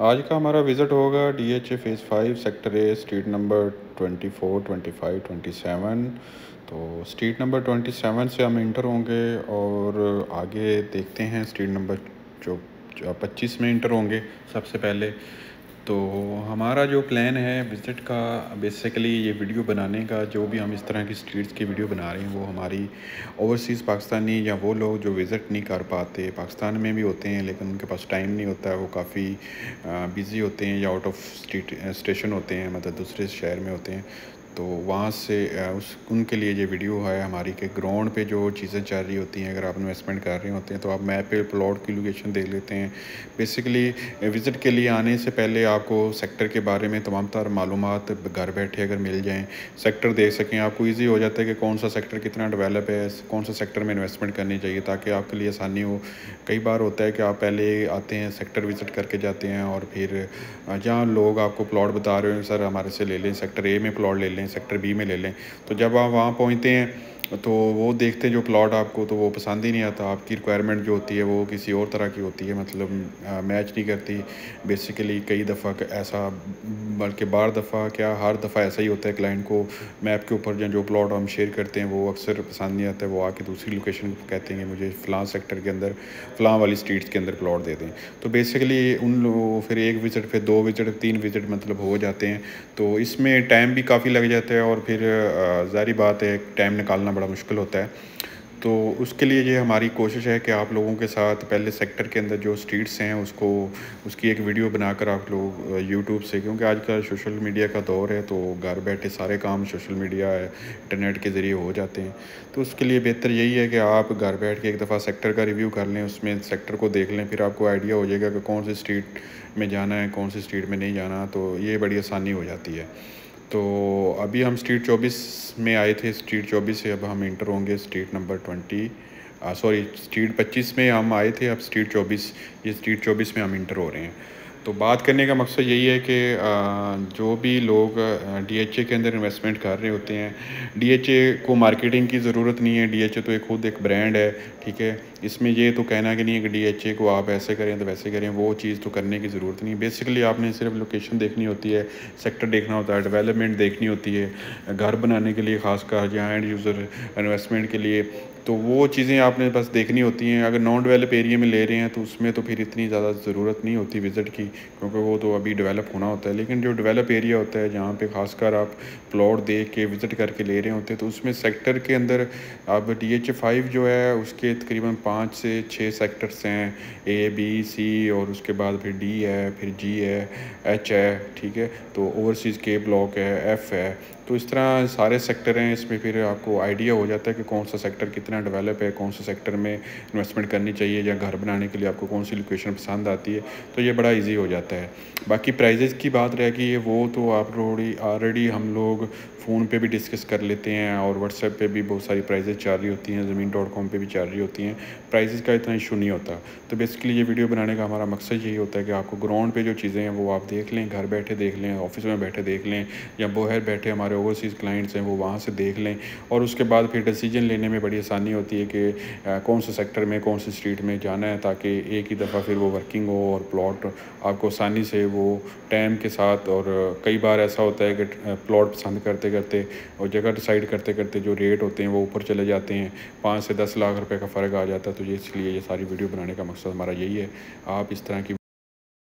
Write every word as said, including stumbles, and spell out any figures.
आज का हमारा विज़िट होगा D H A phase five sector A street number twenty four twenty five twenty seven. तो street number twenty seven से हम इंटर होंगे और आगे देखते हैं स्ट्रीट नंबर जो पच्चीस में इंटर होंगे सबसे पहले। तो हमारा जो प्लान है विज़िट का, बेसिकली ये वीडियो बनाने का, जो भी हम इस तरह की स्ट्रीट्स की वीडियो बना रहे हैं वो हमारी ओवरसीज़ पाकिस्तानी या वो लोग जो विज़िट नहीं कर पाते, पाकिस्तान में भी होते हैं लेकिन उनके पास टाइम नहीं होता है, वो काफ़ी बिज़ी होते हैं या आउट ऑफ स्ट्रीट स्टेशन होते हैं, मतलब दूसरे शहर में होते हैं। तो वहाँ से उस उनके लिए ये वीडियो है हमारी के ग्राउंड पे जो चीज़ें चल रही होती हैं। अगर आप इन्वेस्टमेंट कर रहे होते हैं तो आप मैप पे प्लॉट की लोकेशन देख लेते हैं। बेसिकली विज़िट के लिए आने से पहले आपको सेक्टर के बारे में तमाम तर मालूमात घर बैठे अगर मिल जाएँ, सेक्टर देख सकें, आपको ईजी हो जाता है कि कौन सा सेक्टर कितना डेवलप है, कौन सा सेक्टर में इन्वेस्टमेंट करनी चाहिए ताकि आपके लिए आसानी हो। कई बार होता है कि आप पहले आते हैं, सेक्टर विज़िट करके जाते हैं और फिर जहाँ लोग आपको प्लॉट बता रहे हैं सर हमारे से ले लें, सेक्टर ए में प्लॉट ले लें, सेक्टर बी में ले लें, तो जब आप वहाँ पहुँचते हैं तो वो देखते हैं जो प्लॉट आपको, तो वो पसंद ही नहीं आता। आपकी रिक्वायरमेंट जो होती है वो किसी और तरह की होती है, मतलब मैच नहीं करती। बेसिकली कई दफ़ा ऐसा, बल्कि बार दफ़ा क्या हर दफ़ा ऐसा ही होता है, क्लाइंट को मैप के ऊपर जो प्लॉट हम शेयर करते हैं वो अक्सर पसंद नहीं आता है। वो आके दूसरी लोकेशन को कहते हैं मुझे फ़लाँ सेक्टर के अंदर फ़लाँ वाली स्ट्रीट्स के अंदर प्लॉट दे दें। तो बेसिकली उन लोगों फिर एक विज़िट, फिर दो विज़िट, तीन विज़िट मतलब हो जाते हैं, तो इसमें टाइम भी काफ़ी लग जाता है और फिर जारी बात है टाइम निकालना बड़ा मुश्किल होता है। तो उसके लिए ये हमारी कोशिश है कि आप लोगों के साथ पहले सेक्टर के अंदर जो स्ट्रीट्स हैं उसको, उसकी एक वीडियो बनाकर आप लोग यूट्यूब से, क्योंकि आजकल सोशल मीडिया का दौर है तो घर बैठे सारे काम सोशल मीडिया है, इंटरनेट के ज़रिए हो जाते हैं। तो उसके लिए बेहतर यही है कि आप घर बैठ के एक दफ़ा सेक्टर का रिव्यू कर लें, उसमें सेक्टर को देख लें, फिर आपको आइडिया हो जाएगा कि कौन सी स्ट्रीट में जाना है, कौन सी स्ट्रीट में नहीं जाना। तो ये बड़ी आसानी हो जाती है। तो अभी हम स्ट्रीट चौबीस में आए थे, स्ट्रीट चौबीस से अब हम इंटर होंगे street number twenty sorry street पच्चीस में हम आए थे, अब स्ट्रीट चौबीस, ये स्ट्रीट चौबीस में हम इंटर हो रहे हैं। तो बात करने का मकसद यही है कि जो भी लोग डीएचए के अंदर इन्वेस्टमेंट कर रहे होते हैं, डीएचए को मार्केटिंग की ज़रूरत नहीं है, डीएचए तो एक खुद एक ब्रांड है, ठीक है। इसमें ये तो कहना कि नहीं है कि डीएचए को आप ऐसे करें तो वैसे करें, वो चीज़ तो करने की ज़रूरत नहीं है। बेसिकली आपने सिर्फ लोकेशन देखनी होती है, सेक्टर देखना होता है, डेवलपमेंट देखनी होती है घर बनाने के लिए, ख़ासकर यहाँ एंड यूज़र इन्वेस्टमेंट के लिए, तो वो चीज़ें आपने बस देखनी होती हैं। अगर नॉन डेवलप एरिया में ले रहे हैं तो उसमें तो फिर इतनी ज़्यादा ज़रूरत नहीं होती विज़िट की, क्योंकि वो तो अभी डेवलप होना होता है। लेकिन जो डेवलप एरिया होता है जहाँ पे खासकर आप प्लॉट देख के विज़िट करके ले रहे होते हैं, तो उसमें सेक्टर के अंदर अब डी एच ए फाइव जो है उसके तकरीबन पाँच से छः सेक्टर्स हैं, ए बी सी और उसके बाद फिर डी है, फिर जी है, एच है, ठीक है, तो ओवरसीज़ के ब्लॉक है, एफ़ है, तो इस तरह सारे सेक्टर हैं। इसमें फिर आपको आइडिया हो जाता है कि कौन सा सेक्टर कितना डेवलप है, कौन सा सेक्टर में इन्वेस्टमेंट करनी चाहिए या घर बनाने के लिए आपको कौन सी लोकेशन पसंद आती है, तो ये बड़ा इजी हो जाता है। बाकी प्राइजेज़ की बात रह गई है, वो तो आप रोडी ऑलरेडी हम लोग फ़ोन पे भी डिस्कस कर लेते हैं और व्हाट्सएप पे भी बहुत सारी प्राइजेज़ चल रही होती हैं, ज़मीन डॉट कॉम पर भी चल रही होती हैं, प्राइजेज़ का इतना इशू नहीं होता। तो बेसिकली ये वीडियो बनाने का हमारा मकसद यही होता है कि आपको ग्राउंड पे जो चीज़ें हैं वो आप देख लें, घर बैठे देख लें, ऑफिस में बैठे देख लें, या बाहर बैठे हमारे ओवरसीज़ क्लाइंट्स हैं वो वहाँ से देख लें, और उसके बाद फिर डिसीजन लेने में बड़ी आसानी होती है कि कौन से सेक्टर में, कौन सी स्ट्रीट में जाना है, ताकि एक ही दफ़ा फिर वो वर्किंग हो और प्लॉट आपको आसानी से वो टाइम के साथ। और कई बार ऐसा होता है कि प्लॉट पसंद करते करते और जगह डिसाइड करते करते जो रेट होते हैं वो ऊपर चले जाते हैं, पाँच से दस लाख रुपए का फ़र्क आ जाता है। तो ये इसलिए ये सारी वीडियो बनाने का मकसद हमारा यही है, आप इस तरह की